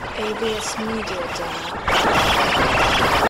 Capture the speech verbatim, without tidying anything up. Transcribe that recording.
A B S Media Dad.